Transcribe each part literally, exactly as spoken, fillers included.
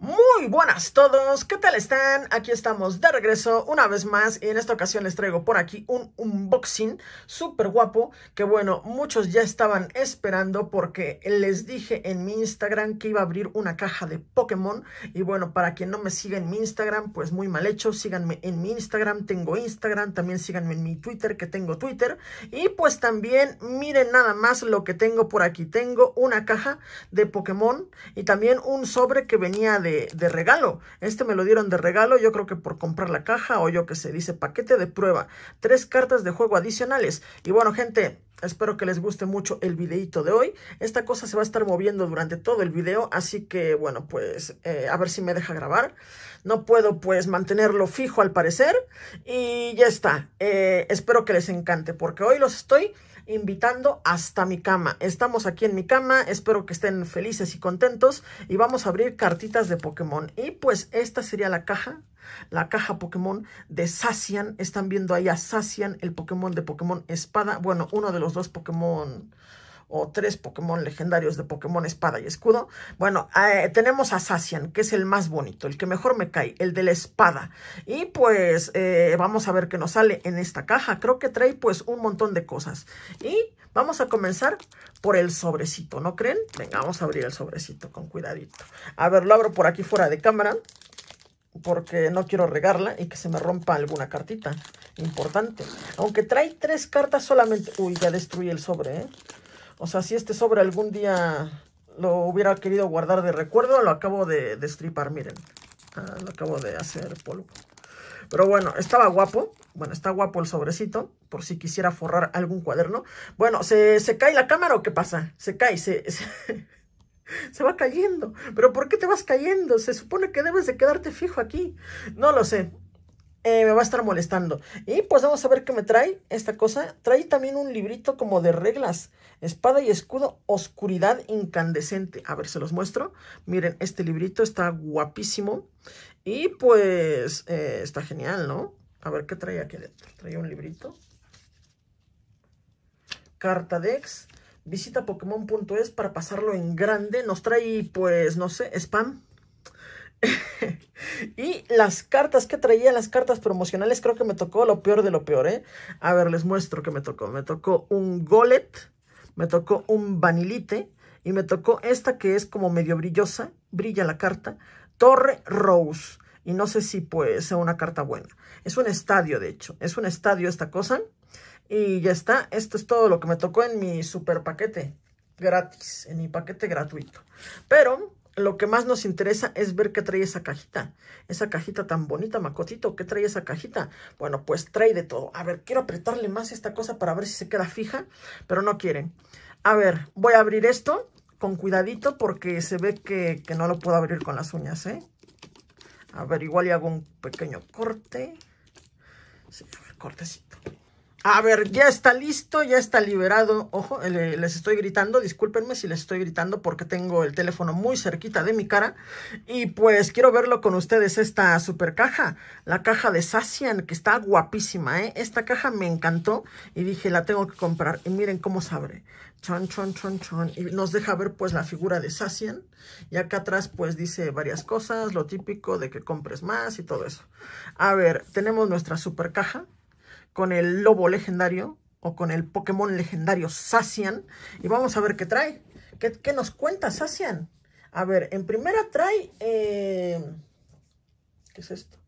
Muy buenas todos, ¿qué tal están? Aquí estamos de regreso una vez más y en esta ocasión les traigo por aquí un unboxing súper guapo que bueno, muchos ya estaban esperando porque les dije en mi Instagram que iba a abrir una caja de Pokémon y bueno, para quien no me siga en mi Instagram, pues muy mal hecho, síganme en mi Instagram, tengo Instagram, también síganme en mi Twitter que tengo Twitter y pues también miren nada más lo que tengo por aquí, tengo una caja de Pokémon y también un sobre que venía de De, de regalo, este me lo dieron de regalo, yo creo que por comprar la caja o yo que sé, dice paquete de prueba, tres cartas de juego adicionales, y bueno gente, espero que les guste mucho el videito de hoy, esta cosa se va a estar moviendo durante todo el video, así que bueno pues, eh, a ver si me deja grabar, no puedo pues mantenerlo fijo al parecer, y ya está, eh, espero que les encante, porque hoy los estoy invitando hasta mi cama. Estamos aquí en mi cama, espero que estén felices y contentos y vamos a abrir cartitas de Pokémon. Y pues esta sería la caja, la caja Pokémon de Zacian. Están viendo ahí a Zacian, el Pokémon de Pokémon Espada. Bueno, uno de los dos Pokémon o tres Pokémon legendarios de Pokémon Espada y Escudo. Bueno, eh, tenemos a Zacian, que es el más bonito, el que mejor me cae, el de la espada. Y pues eh, vamos a ver qué nos sale en esta caja. Creo que trae pues un montón de cosas. Y vamos a comenzar por el sobrecito, ¿no creen? Venga, vamos a abrir el sobrecito con cuidadito. A ver, lo abro por aquí fuera de cámara, porque no quiero regarla y que se me rompa alguna cartita importante. Aunque trae tres cartas solamente... Uy, ya destruí el sobre, ¿eh? O sea, si este sobre algún día lo hubiera querido guardar de recuerdo, lo acabo de destripar, miren. Ah, lo acabo de hacer polvo. Pero bueno, estaba guapo. Bueno, está guapo el sobrecito, por si quisiera forrar algún cuaderno. Bueno, ¿se, se cae la cámara o qué pasa? Se cae, se, se, se va cayendo. ¿Pero por qué te vas cayendo? Se supone que debes de quedarte fijo aquí. No lo sé. Eh, me va a estar molestando. Y pues vamos a ver qué me trae esta cosa. Trae también un librito como de reglas. Espada y escudo, oscuridad incandescente. A ver, se los muestro. Miren, este librito está guapísimo. Y pues eh, está genial, ¿no? A ver, ¿qué trae aquí dentro? Trae un librito. Carta Dex. Visita Pokémon punto es para pasarlo en grande. Nos trae, pues, no sé, spam. Y las cartas que traía, las cartas promocionales, creo que me tocó lo peor de lo peor, ¿eh? A ver, les muestro que me tocó. Me tocó un Golet, me tocó un Vanillite y me tocó esta que es como medio brillosa, brilla la carta, Torre Rose. Y no sé si pues sea una carta buena. Es un estadio, de hecho, es un estadio esta cosa. Y ya está, esto es todo lo que me tocó en mi super paquete gratis, en mi paquete gratuito. Pero... lo que más nos interesa es ver qué trae esa cajita. Esa cajita tan bonita, Macotito. ¿Qué trae esa cajita? Bueno, pues trae de todo. A ver, quiero apretarle más esta cosa para ver si se queda fija. Pero no quieren. A ver, voy a abrir esto con cuidadito porque se ve que, que no lo puedo abrir con las uñas, ¿eh? A ver, igual y hago un pequeño corte. Sí, a ver, cortecito. A ver, ya está listo, ya está liberado. Ojo, les estoy gritando, discúlpenme si les estoy gritando porque tengo el teléfono muy cerquita de mi cara. Y pues quiero verlo con ustedes esta super caja, la caja de Zacian, que está guapísima, ¿eh? Esta caja me encantó y dije, la tengo que comprar. Y miren cómo se abre. Chon, chon, chon, chon. Y nos deja ver pues la figura de Zacian. Y acá atrás pues dice varias cosas, lo típico de que compres más y todo eso. A ver, tenemos nuestra super caja con el lobo legendario, o con el Pokémon legendario Zacian, y vamos a ver qué trae, qué, qué nos cuenta Zacian. A ver, en primera trae, eh, ¿qué es esto?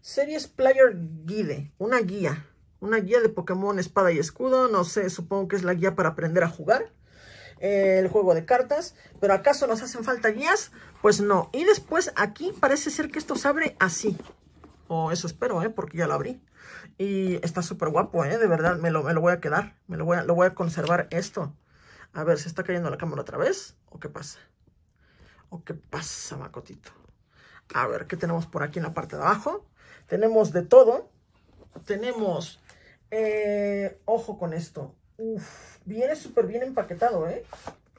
Series Player Guide, una guía, una guía de Pokémon Espada y Escudo, no sé, supongo que es la guía para aprender a jugar, eh, el juego de cartas, pero ¿acaso nos hacen falta guías? Pues no, y después aquí parece ser que esto se abre así, o eso espero, eh, porque ya lo abrí. Y está súper guapo, ¿eh? De verdad, me lo, me lo voy a quedar. Me lo voy a, lo voy a conservar esto. A ver, ¿se está cayendo la cámara otra vez? ¿O qué pasa? ¿O qué pasa, Macotito? A ver, ¿qué tenemos por aquí en la parte de abajo? Tenemos de todo. Tenemos... Eh, ojo con esto. Uf, viene súper bien empaquetado, ¿eh?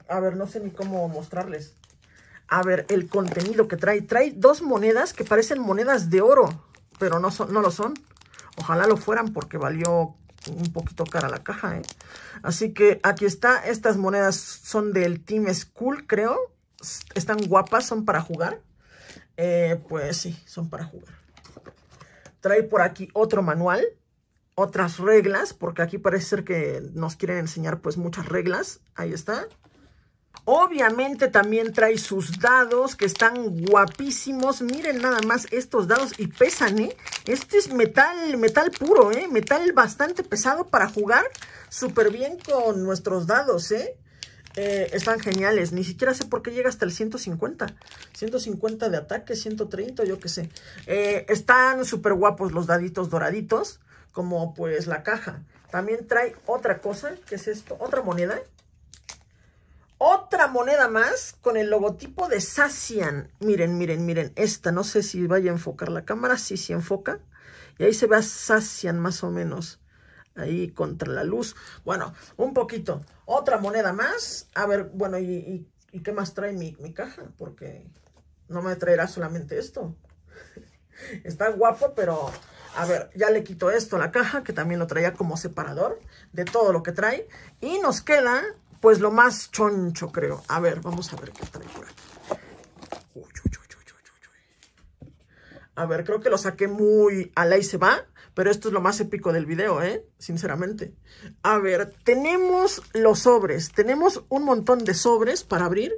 A ver, no sé ni cómo mostrarles. A ver, el contenido que trae. Trae dos monedas que parecen monedas de oro, pero no son, no lo son. Ojalá lo fueran porque valió un poquito cara la caja, ¿eh? Así que aquí está. Estas monedas son del Team Skull, creo. Están guapas, son para jugar. Eh, pues sí, son para jugar. Trae por aquí otro manual. Otras reglas, porque aquí parece ser que nos quieren enseñar pues muchas reglas. Ahí está. Obviamente también trae sus dados, que están guapísimos. Miren nada más estos dados y pesan, ¿eh? Este es metal, metal puro, ¿eh? Metal bastante pesado para jugar súper bien con nuestros dados, ¿eh? Eh, están geniales. Ni siquiera sé por qué llega hasta el ciento cincuenta. ciento cincuenta de ataque, ciento treinta, yo qué sé. Eh, están súper guapos los daditos doraditos, como pues la caja. También trae otra cosa, que es esto, otra moneda. Otra moneda más con el logotipo de Zacian. Miren, miren, miren. Esta, no sé si vaya a enfocar la cámara. Sí, sí enfoca. Y ahí se ve a Zacian más o menos. Ahí contra la luz. Bueno, un poquito. Otra moneda más. A ver, bueno, ¿y, y, y qué más trae mi, mi caja? Porque no me traerá solamente esto. Está guapo, pero... A ver, ya le quito esto a la caja, que también lo traía como separador de todo lo que trae. Y nos queda... pues lo más choncho, creo. A ver, vamos a ver qué trae por aquí. Uy, uy, uy, uy, uy, uy. A ver, creo que lo saqué muy al ahí se va, pero esto es lo más épico del video, ¿eh? Sinceramente. A ver, tenemos los sobres. Tenemos un montón de sobres para abrir.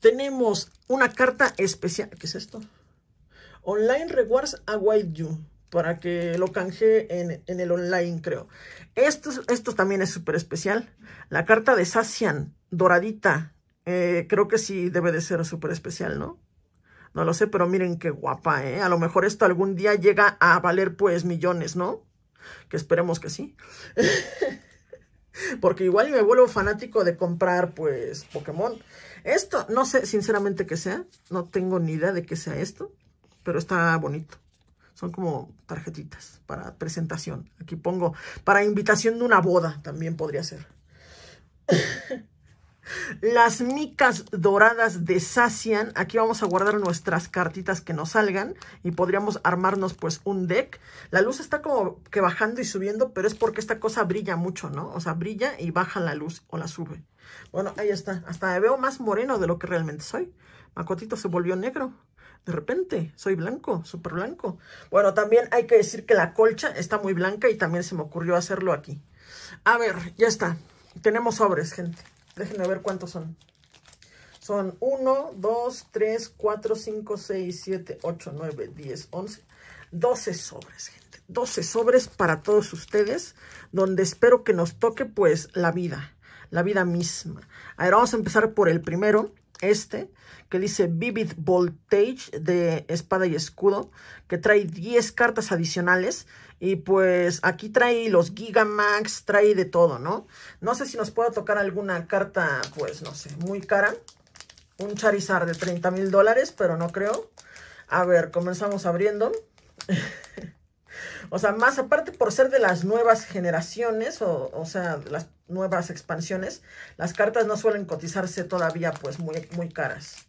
Tenemos una carta especial. ¿Qué es esto? Online Rewards Await You. Para que lo canjee en, en el online, creo. Esto, esto también es súper especial. La carta de Zacian, doradita. Eh, creo que sí debe de ser súper especial, ¿no? No lo sé, pero miren qué guapa, ¿eh? A lo mejor esto algún día llega a valer, pues, millones, ¿no? Que esperemos que sí. Porque igual me vuelvo fanático de comprar, pues, Pokémon. Esto, no sé sinceramente qué sea. No tengo ni idea de qué sea esto. Pero está bonito. Son como tarjetitas para presentación. Aquí pongo para invitación de una boda. También podría ser. Las micas doradas de Zacian. Aquí vamos a guardar nuestras cartitas que nos salgan. Y podríamos armarnos pues un deck. La luz está como que bajando y subiendo. Pero es porque esta cosa brilla mucho, ¿no? O sea, brilla y baja la luz o la sube. Bueno, ahí está. Hasta me veo más moreno de lo que realmente soy. Macotito se volvió negro. De repente, soy blanco, súper blanco. Bueno, también hay que decir que la colcha está muy blanca y también se me ocurrió hacerlo aquí. A ver, ya está. Tenemos sobres, gente. Déjenme ver cuántos son. Son uno, dos, tres, cuatro, cinco, seis, siete, ocho, nueve, diez, once, doce sobres, gente. doce sobres para todos ustedes, donde espero que nos toque, pues, la vida. La vida misma. A ver, vamos a empezar por el primero. Este, que dice Vivid Voltage de Espada y Escudo, que trae diez cartas adicionales. Y pues aquí trae los Gigamax, trae de todo, ¿no? No sé si nos pueda tocar alguna carta, pues no sé, muy cara. Un Charizard de treinta mil dólares, pero no creo. A ver, comenzamos abriendo. O sea, más aparte por ser de las nuevas generaciones, o, o sea, las nuevas expansiones, las cartas no suelen cotizarse todavía, pues, muy, muy caras.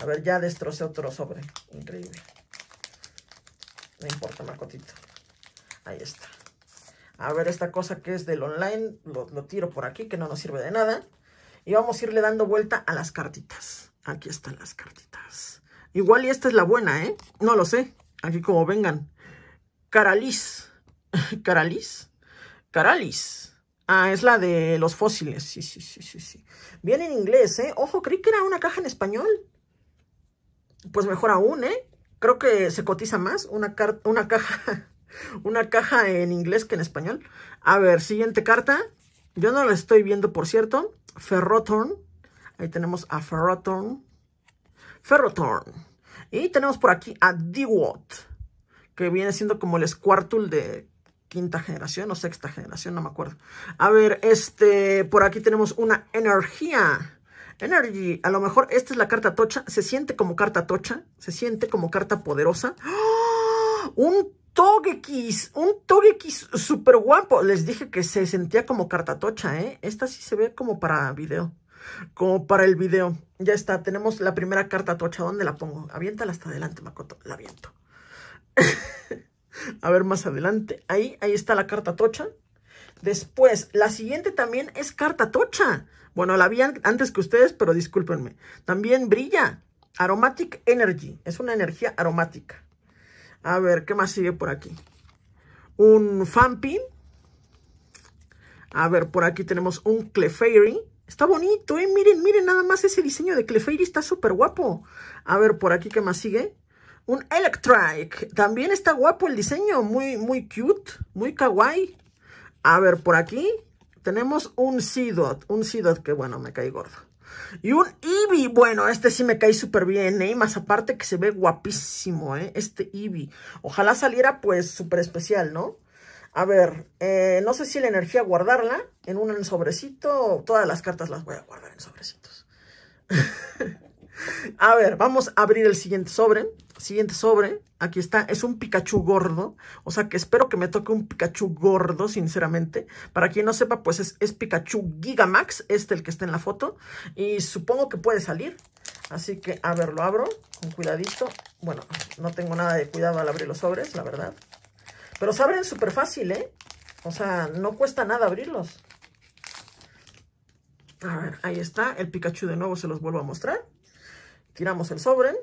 A ver, ya destrocé otro sobre. Increíble. No importa, Macotito. Ahí está. A ver, esta cosa que es del online, lo, lo tiro por aquí, que no nos sirve de nada. Y vamos a irle dando vuelta a las cartitas. Aquí están las cartitas. Igual y esta es la buena, ¿eh? No lo sé. Aquí como vengan. Caralis. Caralis. Caralis. Ah, es la de los fósiles. Sí, sí, sí, sí, sí. Viene en inglés, ¿eh? Ojo, creí que era una caja en español. Pues mejor aún, ¿eh? Creo que se cotiza más una, una caja una caja en inglés que en español. A ver, siguiente carta. Yo no la estoy viendo, por cierto. Ferrothorn. Ahí tenemos a Ferrothorn. Ferrothorn. Y tenemos por aquí a Dubwool, que viene siendo como el Squirtle de quinta generación o sexta generación, no me acuerdo. A ver, este, por aquí tenemos una energía. Energy, a lo mejor esta es la carta tocha. Se siente como carta tocha, se siente como carta poderosa. ¡Oh! Un Togekiss, un Togekiss súper guapo. Les dije que se sentía como carta tocha, ¿eh? Esta sí se ve como para video, como para el video. Ya está, tenemos la primera carta tocha. ¿Dónde la pongo? Aviéntala hasta adelante, Makoto, la aviento. A ver, más adelante. Ahí, ahí está la carta tocha. Después, la siguiente también es carta tocha. Bueno, la vi antes que ustedes, pero discúlpenme. También brilla. Aromatic Energy. Es una energía aromática. A ver, ¿qué más sigue por aquí? Un Fanpin. A ver, por aquí tenemos un Clefairy. Está bonito, ¿eh? Miren, miren, nada más ese diseño de Clefairy está súper guapo. A ver, por aquí, ¿qué más sigue? Un Electric. También está guapo el diseño. Muy, muy cute. Muy kawaii. A ver, por aquí tenemos un Seedot. Un Seedot que, bueno, me cae gordo. Y un Eevee. Bueno, este sí me cae súper bien, ¿eh? Más aparte que se ve guapísimo, ¿eh? Este Eevee. Ojalá saliera, pues, súper especial, ¿no? A ver, eh, no sé si la energía guardarla en un sobrecito. Todas las cartas las voy a guardar en sobrecitos. A ver, vamos a abrir el siguiente sobre. Siguiente sobre, aquí está, es un Pikachu gordo, o sea que espero que me toque un Pikachu gordo, sinceramente. Para quien no sepa, pues es, es Pikachu Gigamax, este el que está en la foto, y supongo que puede salir. Así que, a ver, lo abro con cuidadito. Bueno, no tengo nada de cuidado al abrir los sobres, la verdad. Pero se abren súper fácil, ¿eh? O sea, no cuesta nada abrirlos. A ver, ahí está, el Pikachu de nuevo se los vuelvo a mostrar. Tiramos el sobre.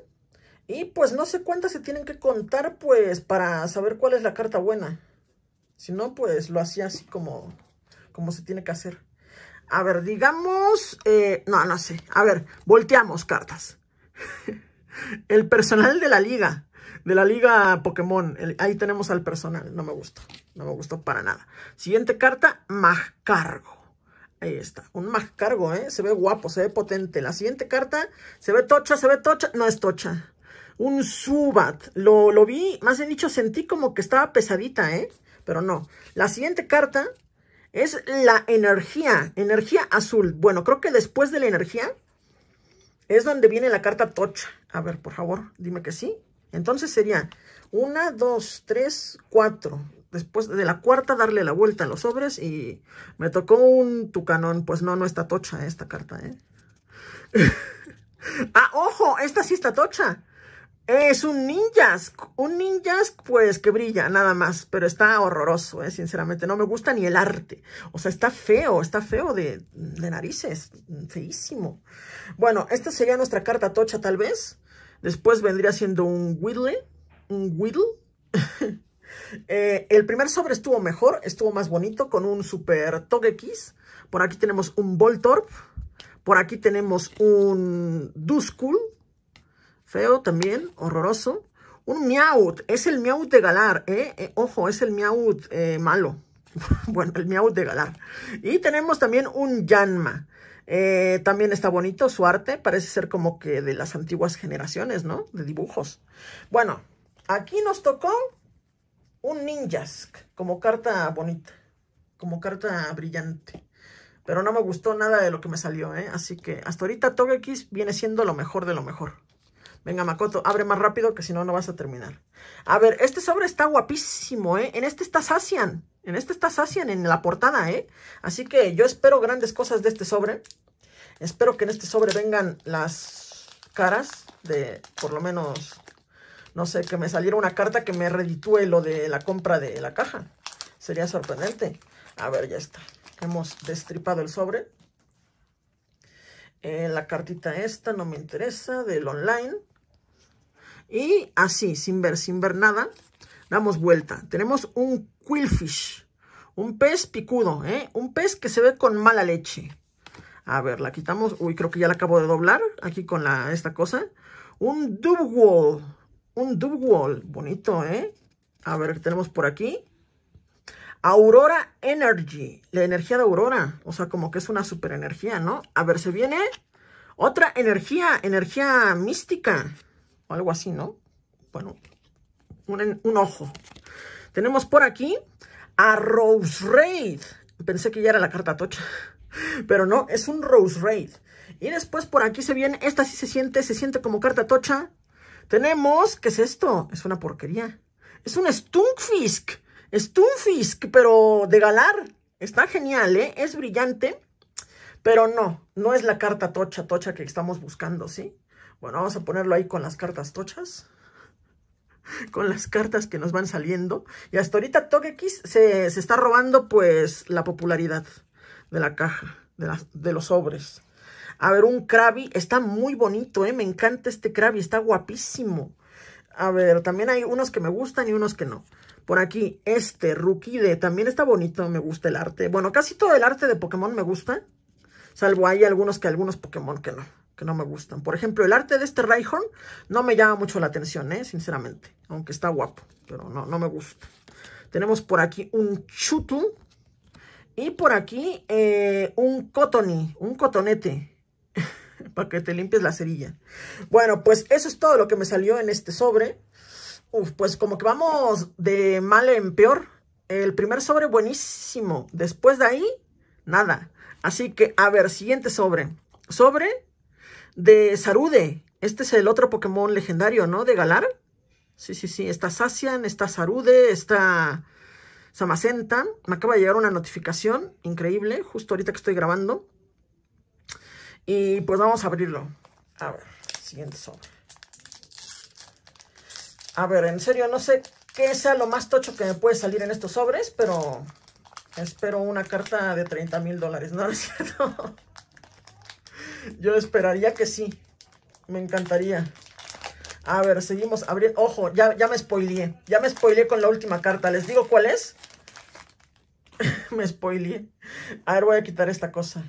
Y pues no sé cuántas se tienen que contar, pues, para saber cuál es la carta buena. Si no, pues, lo hacía así como, como se tiene que hacer. A ver, digamos... Eh, no, no sé. A ver, volteamos cartas. El personal de la liga. De la liga Pokémon. El, ahí tenemos al personal. No me gustó. No me gustó para nada. Siguiente carta, Magcargo. Ahí está, un Magcargo, ¿eh? Se ve guapo, se ve potente. La siguiente carta, se ve tocha, se ve tocha. No es tocha. Un Zubat, lo, lo vi, más bien dicho, sentí como que estaba pesadita, ¿eh? Pero no. La siguiente carta es la energía, energía azul. Bueno, creo que después de la energía es donde viene la carta tocha. A ver, por favor, dime que sí. Entonces sería una, dos, tres, cuatro. Después de la cuarta darle la vuelta a los sobres y me tocó un tucanón. Pues no, no está tocha esta carta, ¿eh? Ah, ojo, esta sí está tocha. Es un Ninjask, un Ninjask pues que brilla, nada más, pero está horroroso, ¿eh? Sinceramente, no me gusta ni el arte, o sea, está feo, está feo de, de narices, feísimo. Bueno, esta sería nuestra carta tocha tal vez, después vendría siendo un Whittle, un Whittle. Eh, el primer sobre estuvo mejor, estuvo más bonito, con un super Togekiss, por aquí tenemos un Boltund, por aquí tenemos un Dubwool. Feo también, horroroso. Un Meowth, es el Meowth de Galar, ¿eh? Eh, ojo, es el Meowth eh, malo. Bueno, el Meowth de Galar. Y tenemos también un Yanma. Eh, también está bonito su arte, parece ser como que de las antiguas generaciones, ¿no? De dibujos. Bueno, aquí nos tocó un Ninjask, como carta bonita, como carta brillante. Pero no me gustó nada de lo que me salió, ¿eh? Así que hasta ahorita Togekiss viene siendo lo mejor de lo mejor. Venga, Makoto, abre más rápido que si no, no vas a terminar. A ver, este sobre está guapísimo, ¿eh? En este está Zacian. En este está Zacian en la portada, ¿eh? Así que yo espero grandes cosas de este sobre. Espero que en este sobre vengan las caras de, por lo menos, no sé, que me saliera una carta que me reditúe lo de la compra de la caja. Sería sorprendente. A ver, ya está. Hemos destripado el sobre. Eh, la cartita esta no me interesa, del online. Y así, sin ver, sin ver nada, damos vuelta. Tenemos un Quillfish, un pez picudo, ¿eh? Un pez que se ve con mala leche. A ver, la quitamos. Uy, creo que ya la acabo de doblar aquí con la, esta cosa. Un Dubwool, un Dubwool, bonito, ¿eh? A ver, tenemos por aquí. Aurora Energy, la energía de Aurora, o sea, como que es una super energía, ¿no? A ver, se viene otra energía, energía mística, o algo así, ¿no? Bueno, un, un ojo. Tenemos por aquí a Rose Raid, pensé que ya era la carta tocha, pero no, es un Rose Raid. Y después por aquí se viene, esta sí se siente, se siente como carta tocha. Tenemos, ¿qué es esto? Es una porquería, es un Stunfisk. Stunfisk, pero de Galar. Está genial, ¿eh? Es brillante. Pero no, no es la carta tocha, tocha que estamos buscando, ¿sí? Bueno, vamos a ponerlo ahí con las cartas tochas. con las cartas que nos van saliendo. Y hasta ahorita Togekiss se, se está robando pues la popularidad de la caja, de, las, de los sobres. A ver, un Krabby, está muy bonito, ¿eh? Me encanta este Krabby, está guapísimo. A ver, también hay unos que me gustan y unos que no. Por aquí, este Rookide también está bonito, me gusta el arte. Bueno, casi todo el arte de Pokémon me gusta, salvo hay algunos que algunos Pokémon que no, que no me gustan. Por ejemplo, el arte de este Rhyhorn no me llama mucho la atención, ¿eh? Sinceramente, aunque está guapo, pero no, no me gusta. Tenemos por aquí un Chewtle y por aquí eh, un Cotony, un cotonete. Para que te limpies la cerilla. Bueno, pues eso es todo lo que me salió en este sobre. Uf, pues como que vamos de mal en peor. El primer sobre buenísimo. Después de ahí, nada. Así que, a ver, siguiente sobre. Sobre de Zarude. Este es el otro Pokémon legendario, ¿no? De Galar. Sí, sí, sí. Está Zacian, está Zarude, está Zamacenta. Me acaba de llegar una notificación increíble, justo ahorita que estoy grabando. Y pues vamos a abrirlo. A ver, siguiente sobre. A ver, en serio, no sé qué sea lo más tocho que me puede salir en estos sobres, pero espero una carta de treinta mil dólares, ¿no es cierto? Yo esperaría que sí. Me encantaría. A ver, seguimos abriendo. Ojo, ya, ya me spoileé. Ya me spoileé con la última carta. ¿Les digo cuál es? Me spoileé. A ver, voy a quitar esta cosa.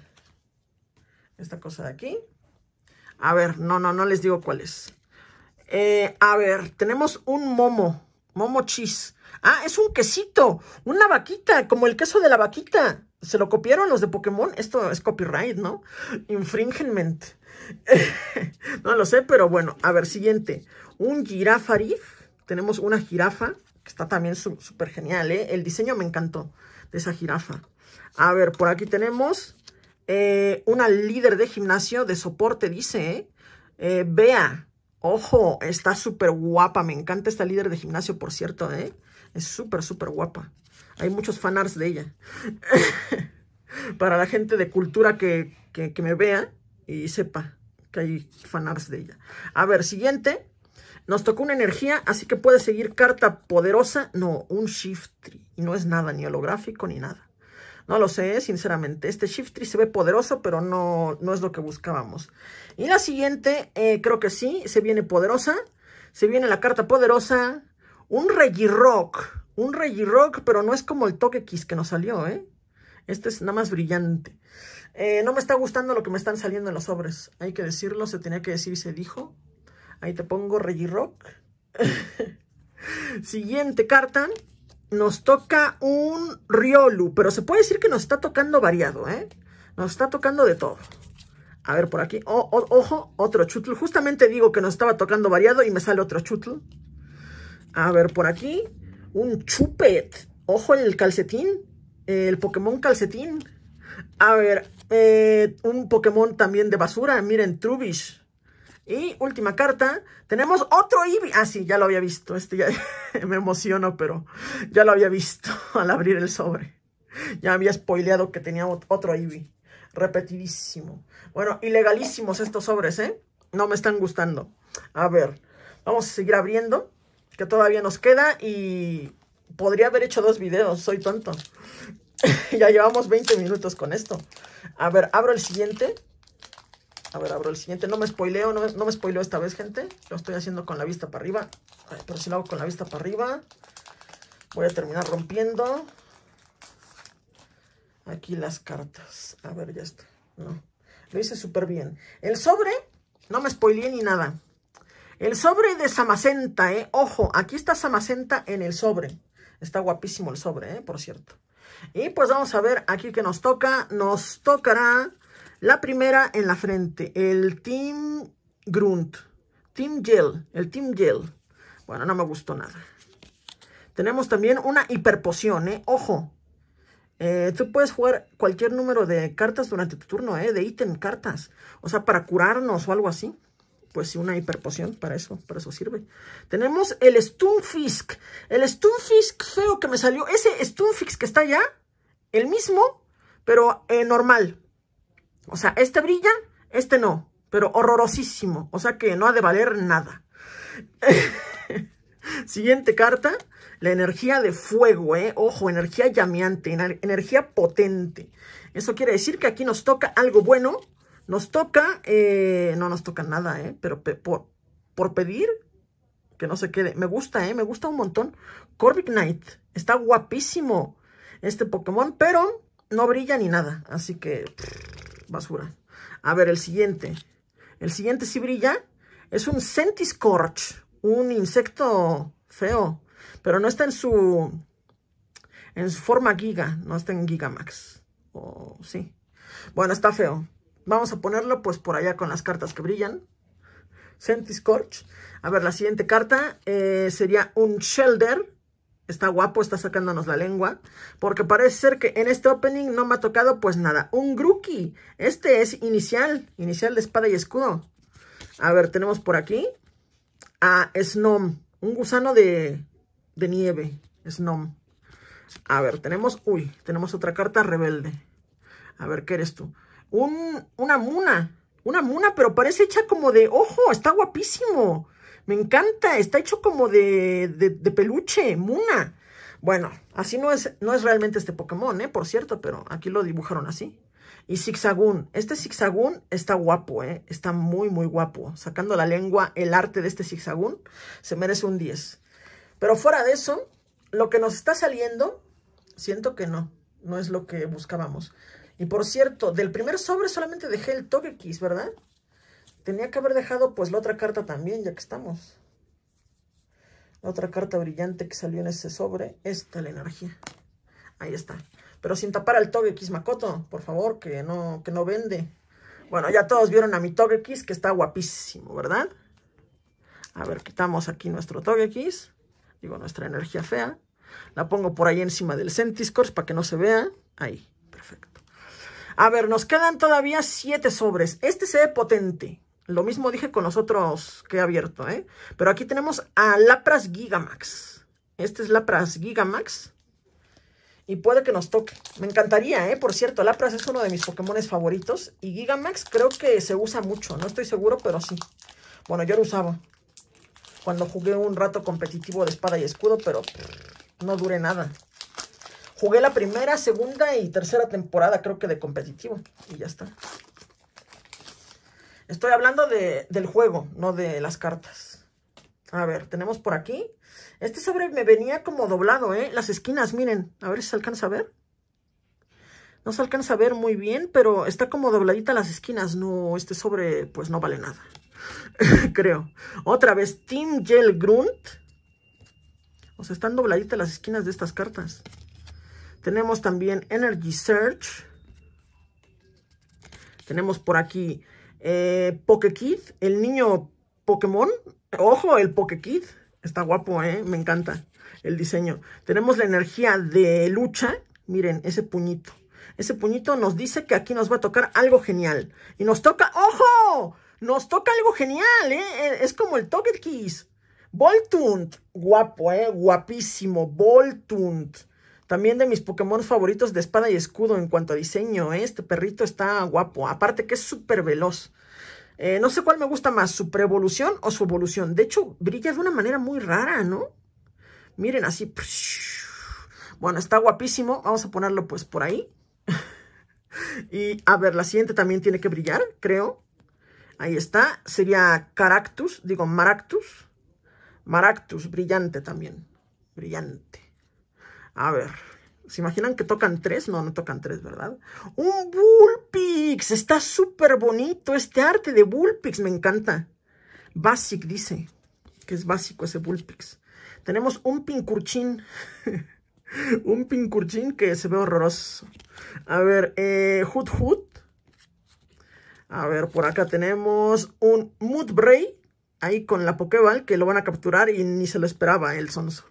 Esta cosa de aquí. A ver, no, no, no les digo cuál es. Eh, a ver, tenemos un momo. Momo cheese. Ah, es un quesito. Una vaquita, como el queso de la vaquita. ¿Se lo copiaron los de Pokémon? Esto es copyright, ¿no? Infringement. No lo sé, pero bueno. A ver, siguiente. Un girafarif. Tenemos una jirafa. Que está también súper genial, ¿eh? El diseño me encantó de esa jirafa. A ver, por aquí tenemos... Eh, una líder de gimnasio de soporte, dice, ¿eh? Bea, eh, ojo, está súper guapa, me encanta esta líder de gimnasio, por cierto, ¿eh? Es súper, súper guapa. Hay muchos fanarts de ella. Para la gente de cultura que, que, que me vea y sepa que hay fanarts de ella. A ver, siguiente. Nos tocó una energía, así que puede seguir carta poderosa. No, un Shiftry. Y no es nada, ni holográfico, ni nada. No lo sé, sinceramente. Este Shiftry se ve poderoso, pero no, no es lo que buscábamos. Y la siguiente, eh, creo que sí, se viene poderosa. Se viene la carta poderosa. Un Regirock. Un Regirock, pero no es como el Togekiss que nos salió, ¿eh? Este es nada más brillante. Eh, no me está gustando lo que me están saliendo en los sobres. Hay que decirlo, se tenía que decir y se dijo. Ahí te pongo Regirock. Siguiente carta. Nos toca un Riolu, pero se puede decir que nos está tocando variado, ¿eh? Nos está tocando de todo. A ver, por aquí. Oh, oh, ojo, otro Chewtle. Justamente digo que nos estaba tocando variado y me sale otro Chewtle. A ver, por aquí. Un Chupet. Ojo, el calcetín. El Pokémon calcetín. A ver, eh, un Pokémon también de basura. Miren, Trubbish. Y última carta, tenemos otro Eevee. Ah, sí, ya lo había visto. Este ya me emociono, pero ya lo había visto al abrir el sobre. Ya había spoileado que tenía otro Eevee. Repetidísimo. Bueno, ilegalísimos estos sobres, ¿eh? No me están gustando. A ver, vamos a seguir abriendo, que todavía nos queda y podría haber hecho dos videos. Soy tonto. Ya llevamos veinte minutos con esto. A ver, abro el siguiente. A ver, abro el siguiente. No me spoileo, no, no me spoileo esta vez, gente. Lo estoy haciendo con la vista para arriba. Ay, pero si lo hago con la vista para arriba, voy a terminar rompiendo aquí las cartas. A ver, ya está. No, lo hice súper bien. El sobre, no me spoileé ni nada. El sobre de Zamacenta, ¿eh? Ojo, aquí está Zamacenta en el sobre. Está guapísimo el sobre, ¿eh? Por cierto. Y pues vamos a ver aquí que nos toca. Nos tocará... La primera en la frente, el Team Grunt, Team Yell, el Team Yell. Bueno, no me gustó nada. Tenemos también una Hiperpoción, ¿eh? Ojo. Eh, tú puedes jugar cualquier número de cartas durante tu turno, ¿eh? De ítem, cartas. O sea, para curarnos o algo así. Pues sí, una Hiperpoción, para eso, para eso sirve. Tenemos el Stunfisk. El Stunfisk feo que me salió. Ese Stunfisk que está allá, el mismo, pero eh, normal. O sea, este brilla, este no, pero horrorosísimo. O sea que no ha de valer nada. Siguiente carta, la energía de fuego, ¿eh? Ojo, energía llameante, energía potente. Eso quiere decir que aquí nos toca algo bueno. Nos toca, eh, no nos toca nada, ¿eh? Pero pe por, por pedir que no se quede. Me gusta, ¿eh? Me gusta un montón. Corviknight, está guapísimo este Pokémon, pero no brilla ni nada. Así que, pff, basura. A ver, el siguiente. El siguiente sí brilla. Es un Centiskorch, un insecto feo, pero no está en su en su forma giga, no está en Gigamax. O oh, sí. Bueno, está feo. Vamos a ponerlo pues por allá con las cartas que brillan. Centiskorch. A ver, la siguiente carta eh, sería un Shelder. Está guapo, está sacándonos la lengua, porque parece ser que en este opening no me ha tocado pues nada. Un Grookey. Este es inicial, inicial de espada y escudo. A ver, tenemos por aquí a Snom, un gusano de, de nieve. Snom. A ver, tenemos, uy, tenemos otra carta rebelde. A ver, ¿qué eres tú? Un, una Muna, una Muna, pero parece hecha como de, ojo, está guapísimo. Me encanta, está hecho como de, de, de peluche, Muna. Bueno, así no es, no es realmente este Pokémon, ¿eh? Por cierto, pero aquí lo dibujaron así. Y Zigzagún, este Zigzagún está guapo, ¿eh? Está muy, muy guapo. Sacando la lengua, el arte de este Zigzagún se merece un diez. Pero fuera de eso, lo que nos está saliendo, siento que no, no es lo que buscábamos. Y por cierto, del primer sobre solamente dejé el Togekiss, ¿verdad? Tenía que haber dejado pues la otra carta también, ya que estamos. La otra carta brillante que salió en ese sobre. Esta, la energía. Ahí está. Pero sin tapar al Togekiss, Makoto, por favor, que no, que no vende. Bueno, ya todos vieron a mi Togekiss, que está guapísimo, ¿verdad? A ver, quitamos aquí nuestro Togekiss. Digo, nuestra energía fea. La pongo por ahí encima del Centiskorch para que no se vea. Ahí, perfecto. A ver, nos quedan todavía siete sobres. Este se ve potente. Lo mismo dije con los otros que he abierto, ¿eh? Pero aquí tenemos a Lapras Gigamax. Este es Lapras Gigamax. Y puede que nos toque. Me encantaría, ¿eh? Por cierto, Lapras es uno de mis Pokémones favoritos. Y Gigamax creo que se usa mucho. No estoy seguro, pero sí. Bueno, yo lo usaba cuando jugué un rato competitivo de espada y escudo, pero no duré nada. Jugué la primera, segunda y tercera temporada, creo que de competitivo. Y ya está. Estoy hablando de, del juego, no de las cartas. A ver, tenemos por aquí. Este sobre me venía como doblado, ¿eh? Las esquinas, miren. A ver si se alcanza a ver. No se alcanza a ver muy bien, pero está como dobladita las esquinas. No, este sobre, pues, no vale nada. Creo. Otra vez, Team Yell Grunt. O sea, están dobladitas las esquinas de estas cartas. Tenemos también Energy Search. Tenemos por aquí... Eh, Pokekid, el niño Pokémon. Ojo, el Pokekid está guapo, ¿eh? Me encanta el diseño. Tenemos la energía de lucha. Miren, ese puñito. Ese puñito nos dice que aquí nos va a tocar algo genial. Y nos toca, ¡ojo! Nos toca algo genial, ¿eh? Es como el Togekiss. Boltund, guapo, ¿eh? Guapísimo, Boltund. También de mis Pokémon favoritos de espada y escudo en cuanto a diseño. ¿eh? Este perrito está guapo. Aparte que es súper veloz. Eh, no sé cuál me gusta más, su preevolución o su evolución. De hecho, brilla de una manera muy rara, ¿no? Miren, así. Bueno, está guapísimo. Vamos a ponerlo pues por ahí. Y a ver, la siguiente también tiene que brillar, creo. Ahí está. Sería Caractus, digo Maractus. Maractus, brillante también. Brillante. A ver, ¿se imaginan que tocan tres? No, no tocan tres, ¿verdad? ¡Un Vulpix! Está súper bonito este arte de Vulpix, me encanta. Basic dice, que es básico ese Vulpix. Tenemos un Pincurchín. Un Pincurchín que se ve horroroso. A ver, eh, Hoot Hoot. A ver, por acá tenemos un Mudbray. Ahí con la Pokéball, que lo van a capturar y ni se lo esperaba el sonso.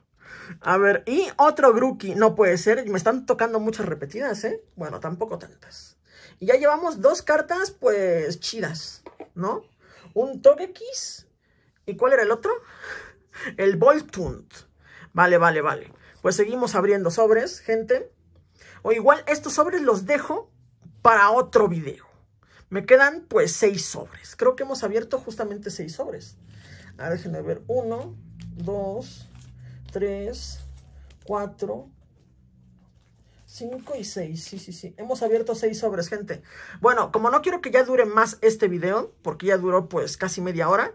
A ver, y otro Grookey. No puede ser, me están tocando muchas repetidas, ¿eh? Bueno, tampoco tantas. Y ya llevamos dos cartas, pues, chidas, ¿no? Un Togekiss. ¿Y cuál era el otro? El Boltund. Vale, vale, vale. Pues seguimos abriendo sobres, gente. O igual, estos sobres los dejo para otro video. Me quedan, pues, seis sobres. Creo que hemos abierto justamente seis sobres. A ver, déjenme ver. Uno... uno, dos, tres, cuatro, cinco y seis. Sí, sí, sí. Hemos abierto seis sobres, gente. Bueno, como no quiero que ya dure más este video, porque ya duró pues casi media hora,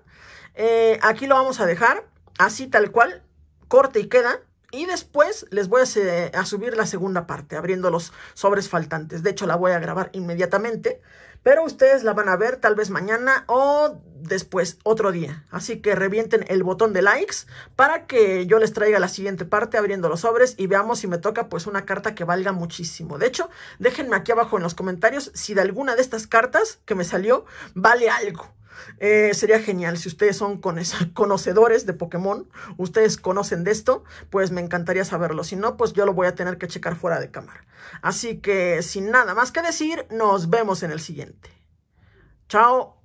eh, aquí lo vamos a dejar así tal cual, corte y queda. Y después les voy a, a subir la segunda parte, abriendo los sobres faltantes. De hecho, la voy a grabar inmediatamente, pero ustedes la van a ver tal vez mañana o después, otro día. Así que revienten el botón de likes para que yo les traiga la siguiente parte abriendo los sobres y veamos si me toca pues una carta que valga muchísimo. De hecho, déjenme aquí abajo en los comentarios si de alguna de estas cartas que me salió vale algo. Eh, sería genial, si ustedes son conocedores de Pokémon, ustedes conocen de esto, pues me encantaría saberlo. Si no, pues yo lo voy a tener que checar fuera de cámara. Así que sin nada más que decir, nos vemos en el siguiente. Chao.